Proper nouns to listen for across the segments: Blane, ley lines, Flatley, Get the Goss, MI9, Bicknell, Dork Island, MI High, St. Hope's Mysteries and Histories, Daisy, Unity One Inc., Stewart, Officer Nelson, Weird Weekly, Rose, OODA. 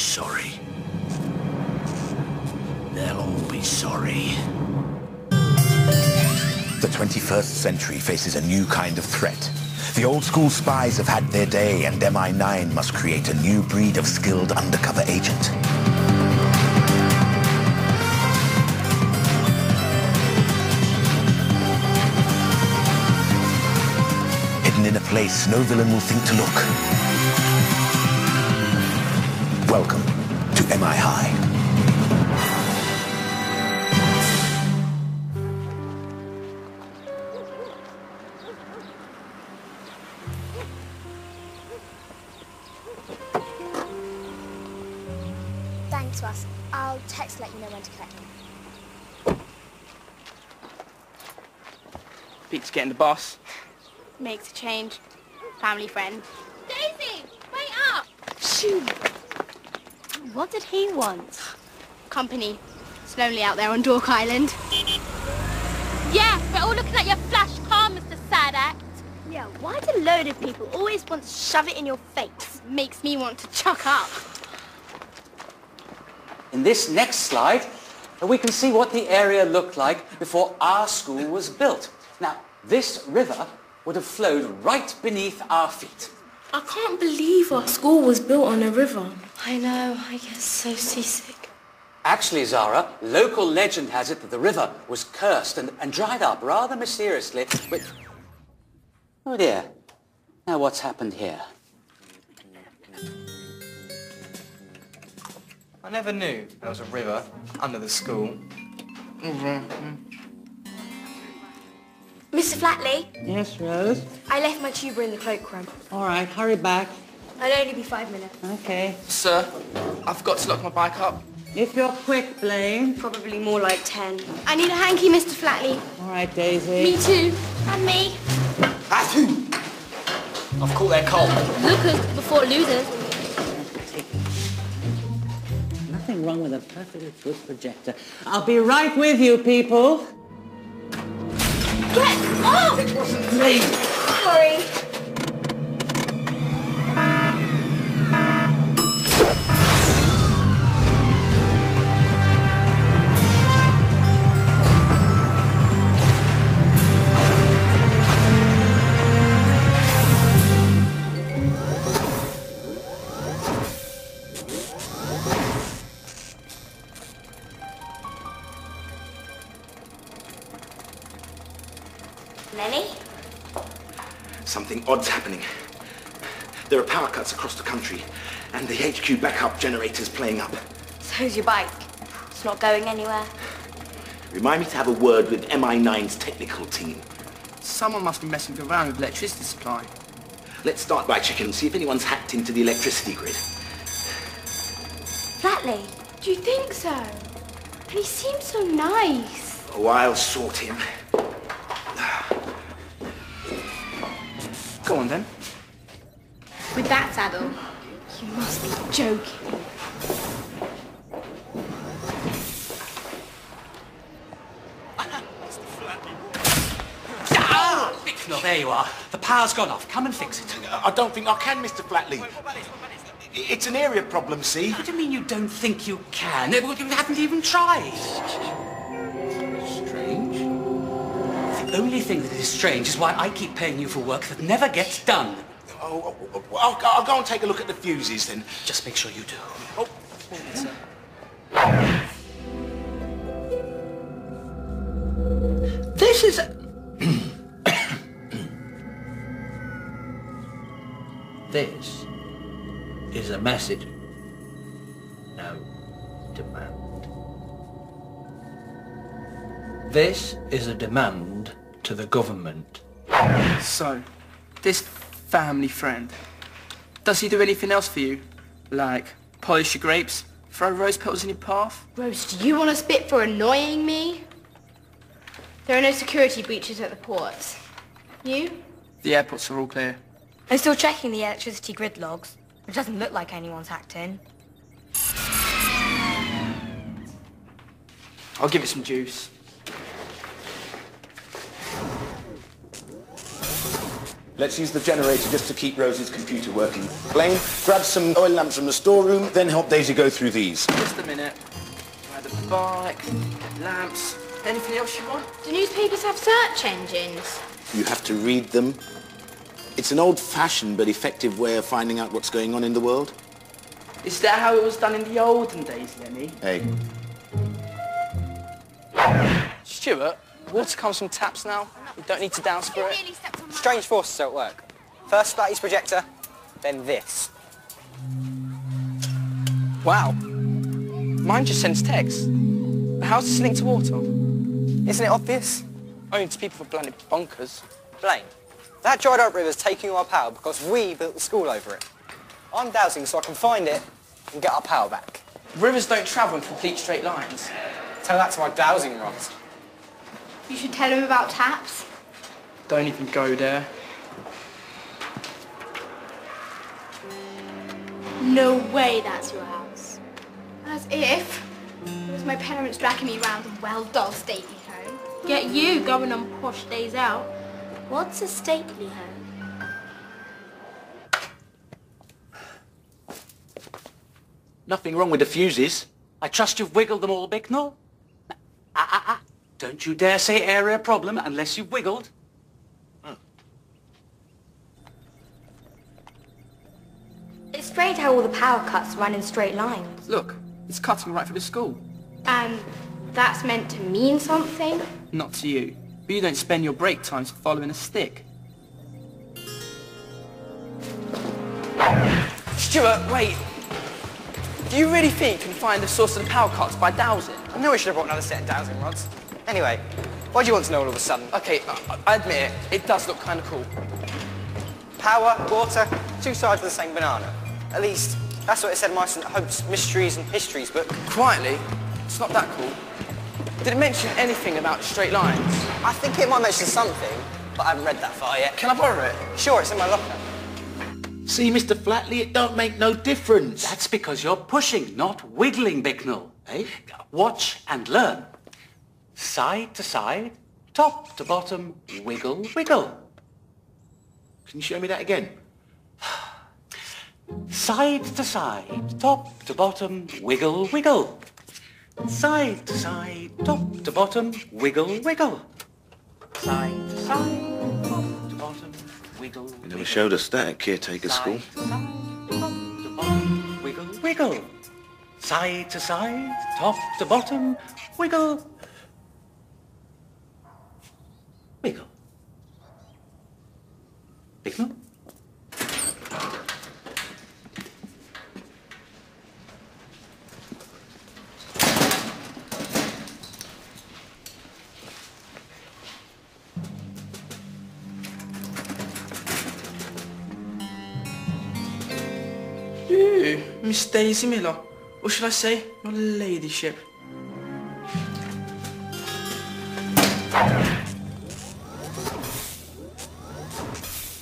sorry. They'll all be sorry. The 21st century faces a new kind of threat. The old school spies have had their day, and MI9 must create a new breed of skilled undercover agent. Hidden in a place no villain will think to look. Welcome to MI High. Thanks, Russ. I'll text to let you know when to collect them. Pete's getting the boss. Makes a change. Family friend. Daisy! Wait up! Shoo! What did he want? Company. It's lonely out there on Dork Island. Yeah, we're all looking at your flash car, Mr. Sad Act. Yeah, why do load of people always want to shove it in your face? Makes me want to chuck up. In this next slide, we can see what the area looked like before our school was built. Now, this river would have flowed right beneath our feet. I can't believe our school was built on a river. I know, I get so seasick. Actually, Zara, local legend has it that the river was cursed and dried up rather mysteriously. But... oh dear, now what's happened here? I never knew there was a river under the school. Mr. Flatley? Yes, Rose? I left my tuber in the cloakroom. All right, hurry back. I'll only be 5 minutes. Okay. Sir, I've got to lock my bike up. If you're quick, Blane. Probably more like 10. I need a hanky, Mr. Flatley. All right, Daisy. Me too. And me. I've caught their cold. Lookers before losers. Nothing wrong with a perfectly good projector. I'll be right with you, people. Get off! It wasn't me. Sorry. Something odd's happening. There are power cuts across the country, and the HQ backup generator's playing up. So's your bike. It's not going anywhere. Remind me to have a word with MI9's technical team. Someone must be messing around with electricity supply. Let's start by checking and see if anyone's hacked into the electricity grid. Flatley, do you think so? And he seems so nice. Oh, I'll sort him. Go on, then. With that saddle, you must be joking. It's the Flatley. Ah! Bicknell, there you are. The power's gone off. Come and fix it. I don't think I can, Mr. Flatley. It's an area problem, see? What do you mean you don't think you can? You haven't even tried. The only thing that is strange is why I keep paying you for work that never gets done. Oh, I'll go and take a look at the fuses then. Just make sure you do. Oh, yeah. This is... This is a message. No demand. This is a demand. To the government. So, this family friend, does he do anything else for you? Like, polish your grapes, throw rose petals in your path? Rose, do you want to spit for annoying me? There are no security breaches at the ports. You? The airports are all clear. I'm still checking the electricity grid logs. It doesn't look like anyone's hacked in. I'll give it some juice. Let's use the generator just to keep Rose's computer working. Blane, grab some oil lamps from the storeroom, then help Daisy go through these. Just a minute. Try the bike, lamps. Anything else you want? Do newspapers have search engines? You have to read them. It's an old-fashioned but effective way of finding out what's going on in the world. Is that how it was done in the olden days, Lenny? Hey. Stuart, water comes from taps now. You don't need to douse for it. Strange forces at work. First Flatley's projector, then this. Wow. Mine just sends text. But how's this linked to water? Isn't it obvious? Only to people with blinded bonkers. Blane, that dried up river's taking our power because we built the school over it. I'm dousing so I can find it and get our power back. Rivers don't travel in complete straight lines. Tell that to my dowsing rods. You should tell him about taps. Don't even go there. No way that's your house. As if it was my parents dragging me round a well-dolled stately home. Get you going on posh days out. What's a stately home? Nothing wrong with the fuses. I trust you've wiggled them all, Bicknell? Don't you dare say area problem unless you've wiggled. Oh. It's strange how all the power cuts run in straight lines. Look, it's cutting right through the school. And that's meant to mean something? Not to you. But you don't spend your break times following a stick. Stuart, wait. Do you really think you can find the source of the power cuts by dowsing? I knew I should have brought another set of dowsing rods. Anyway, why do you want to know all of a sudden? Okay, I admit it does look kind of cool. Power, water, two sides of the same banana. At least, that's what it said in my St. Hope's Mysteries and Histories book. Quietly? It's not that cool. Did it mention anything about straight lines? I think it might mention something, but I haven't read that far yet. Can I borrow it? Sure, it's in my locker. See, Mr. Flatley, it don't make no difference. That's because you're pushing, not wiggling, Bicknell. Eh? Watch and learn. Side to side, top to bottom, wiggle, wiggle. Can you show me that again? Side to side, top to bottom, wiggle, wiggle. Side to side, top to bottom, wiggle, wiggle. Side to side, top to bottom. Wiggle, wiggle. You never showed us that at caretaker school. Side to side, top to bottom, wiggle, wiggle. Side to side, top to bottom, wiggle, wiggle. Bicknell? Miss Daisy Miller, or should I say, your ladyship?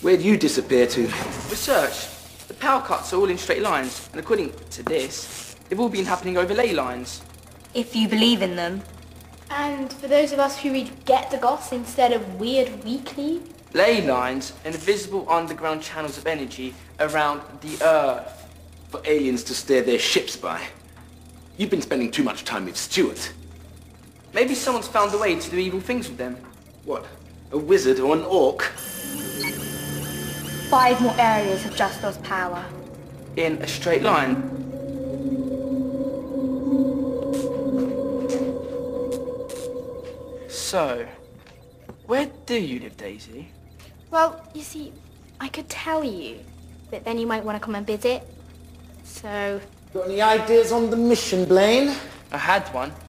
Where'd you disappear to? Research. The power cuts are all in straight lines, and according to this, they've all been happening over ley lines. If you believe in them. And for those of us who read Get the Goss instead of Weird Weekly? Ley lines are invisible underground channels of energy around the Earth. For aliens to steer their ships by. You've been spending too much time with Stuart. Maybe someone's found a way to do evil things with them. What? A wizard or an orc? 5 more areas have just lost power. In a straight line. So, where do you live, Daisy? Well, you see, I could tell you, but then you might want to come and visit. So... Got any ideas on the mission, Blane? I had one,